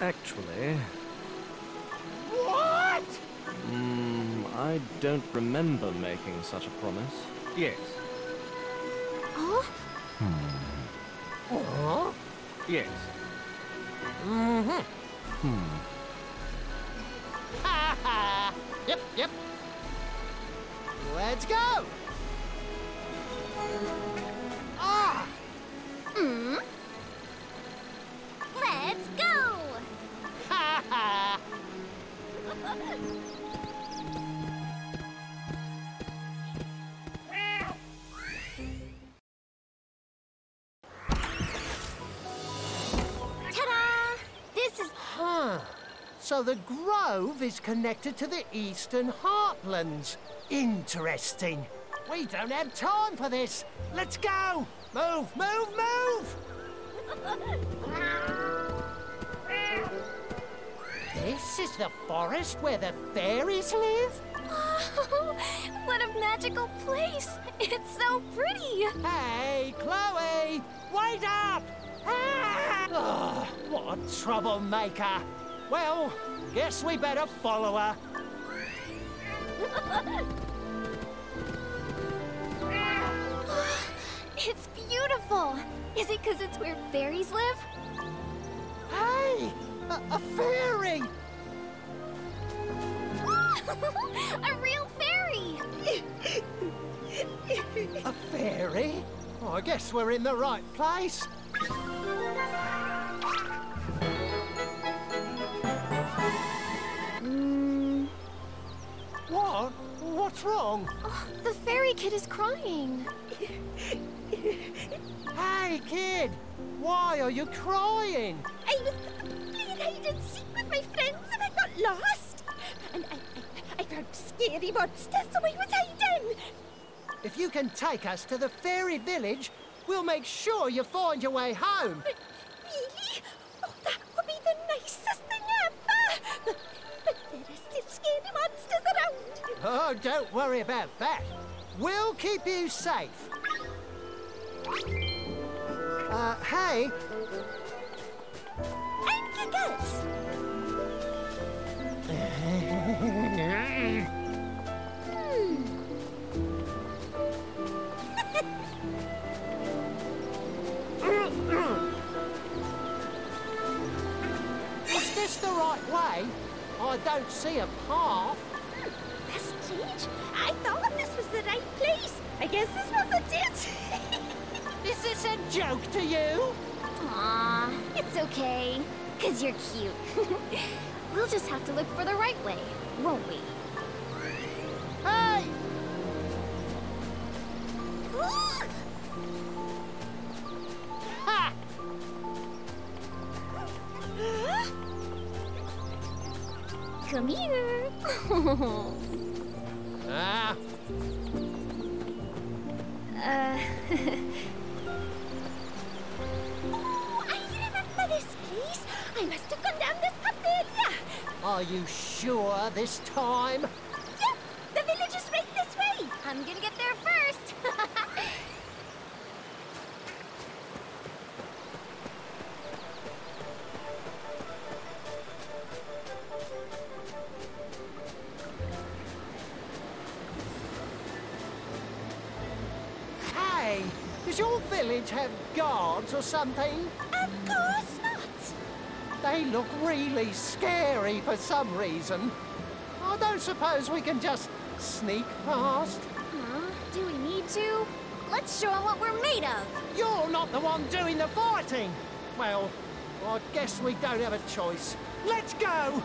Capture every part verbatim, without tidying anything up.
Actually... What? Mm, I don't remember making such a promise. Yes. Huh? Hmm. Uh-huh. Yes. Mm-hmm. Hmm. Ha ha! Yep, yep. Let's go! Ah! Hmm? Let's go! Ha ha! Ta-da! This is... Huh. So the grove is connected to the Eastern Heartlands. Interesting. We don't have time for this. Let's go! Move, move, move! This is the forest where the fairies live? Oh, what a magical place! It's so pretty! Hey, Chloe! Wait up! Ah! Oh, what a troublemaker! Well, guess we better follow her. It's beautiful! Is it because it's where fairies live? Hey! A, a fairy! A real fairy! A fairy? Oh, I guess we're in the right place. Mm. What? What's wrong? Oh, the fairy kid is crying. Hey, kid! Why are you crying? I was playing hide and seek with my friends and I got lost. And I, I, I found scary monsters, so I was hiding. If you can take us to the fairy village, we'll make sure you find your way home. But really? Oh, that would be the nicest thing ever. But, but there are still scary monsters around. Oh, don't worry about that. We'll keep you safe. Uh, hey. I'm Giggles. Hmm. Is this the right way? I don't see a path. Hmm, that's strange. I thought this was the right place. I guess this wasn't it. Is this a joke to you? Aw, it's okay, because you're cute. We'll just have to look for the right way, won't we? Hey! Ha! Come here. Ah. Uh... I must have gone down this path earlier. Are you sure this time? Yep, the village is right this way. I'm gonna get there first. Hey, does your village have guards or something? Of course not. They look really scary for some reason. I don't suppose we can just sneak past. Uh, do we need to? Let's show them what we're made of. You're not the one doing the fighting. Well, I guess we don't have a choice. Let's go!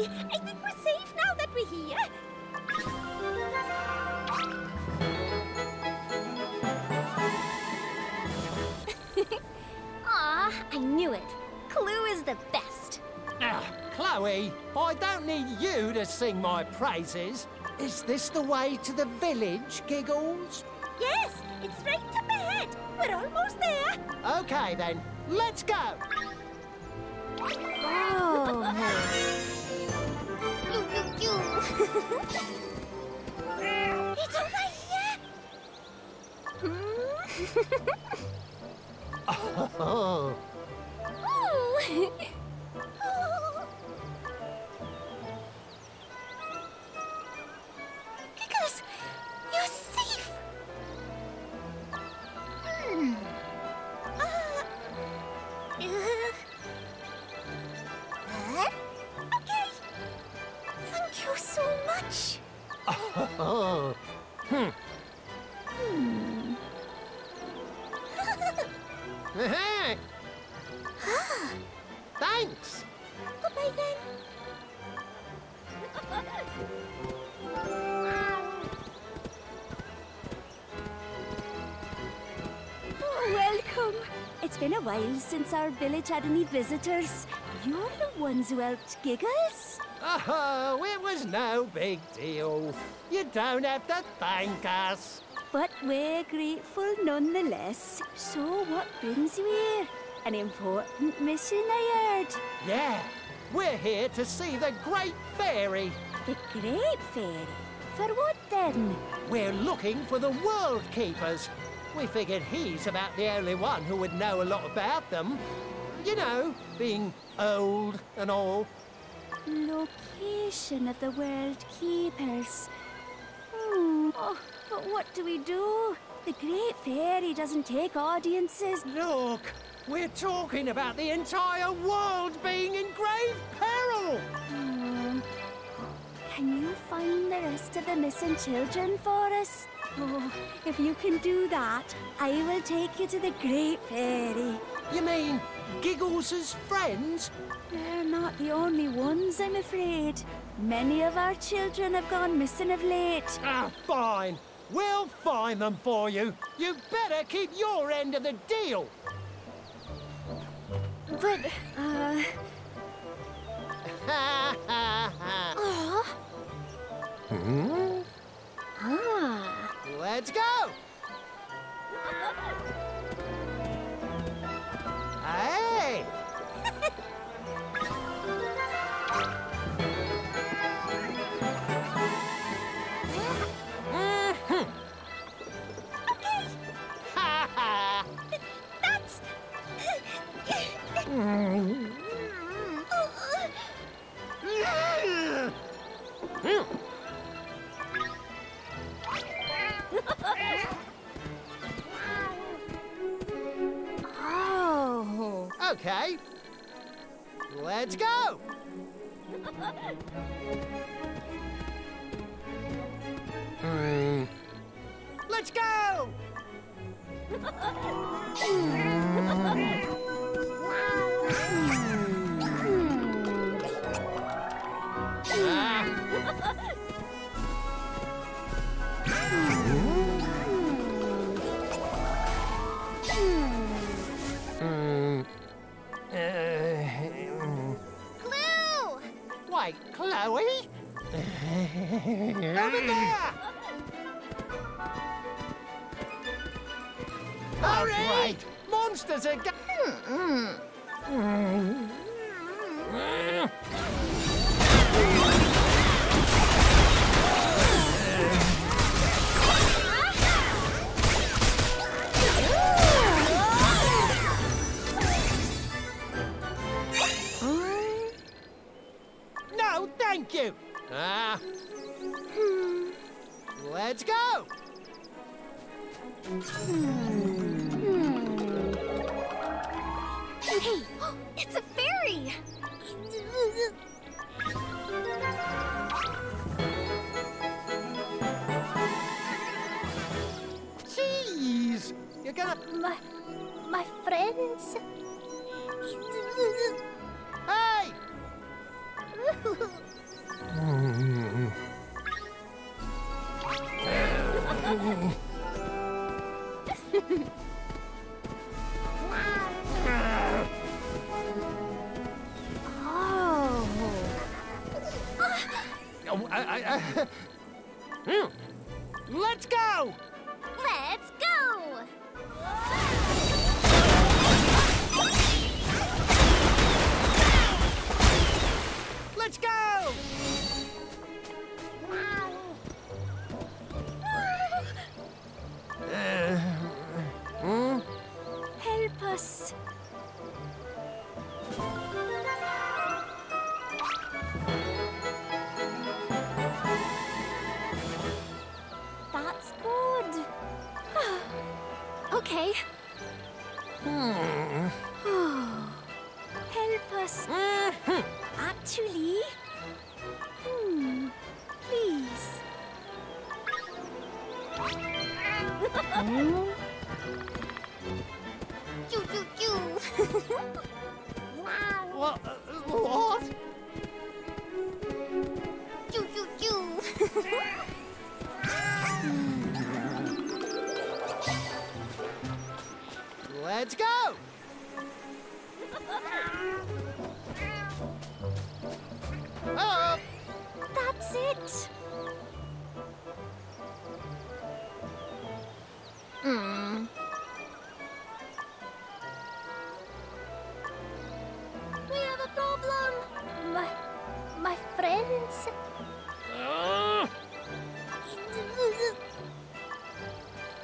I think we're safe now that we're here. Aw, I knew it. Clue is the best. Ah, Chloe, I don't need you to sing my praises. Is this the way to the village, Giggles? Yes, it's right up ahead. We're almost there. Okay then, let's go. Oh. It's over here. Oh. Oh. Oh. Giggles, you're safe. Hmm. Uh. Huh? Okay. Thank you so much. Oh. Hmm. Hmm. Ah. Thanks. Goodbye then. Welcome. It's been a while since our village had any visitors. You're the ones who helped Giggles. Oh, it was no big deal. You don't have to thank us. But we're grateful nonetheless. So what brings you here? An important mission, I heard. Yeah, we're here to see the Great Fairy. The Great Fairy? For what then? We're looking for the World Keepers. We figured he's about the only one who would know a lot about them. You know, being old and all. Location of the World Keepers. Hmm. Oh, but what do we do? The Great Fairy doesn't take audiences. Look, we're talking about the entire world being in grave peril. Hmm. Can you find the rest of the missing children for us? Oh, if you can do that, I will take you to the Great Fairy. You mean Giggles' friends? They're not the only ones, I'm afraid. Many of our children have gone missing of late. Ah, fine. We'll find them for you. You better keep your end of the deal. But, uh... Ha, ha, ha. Hmm? Ah. Let's go! Hey! Mm-hmm. Okay. Ha ha. That's. Mm. Oh. Okay. Let's go. Mm. Let's go. Ah. Chloe? Over there! Hurry! Oh, right. Monsters are go- mm. Mm. Mm. Thank you. Ah. Hmm. Let's go. Hmm. Hey, it's a fairy. Jeez, you're gonna my my friends. Hey. Oh. Oh, I, I, I, Mm. Let's go! Let's go! Let's go! uh, hmm? Help us. Okay. Hmm. Oh, help us. Mm-hmm. Actually, hmm, please. Mm. Choo, choo, choo. Wow. What? What? Choo, choo, choo. Let's go! Oh! That's it! Hmm. We have a problem! My... my friends... Uh.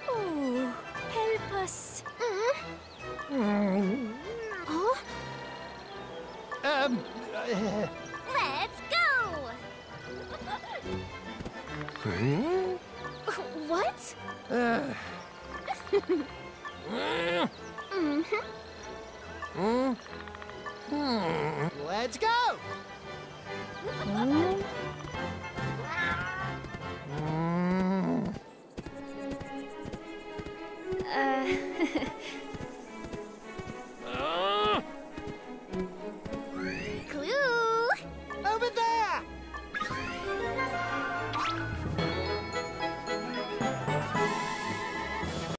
Oh, help us! Mm. Huh? Um. Uh, Let's go. Hmm? What? Uh. mm-hmm. Mm. Hmm. Let's go. Mm. Mm. Uh.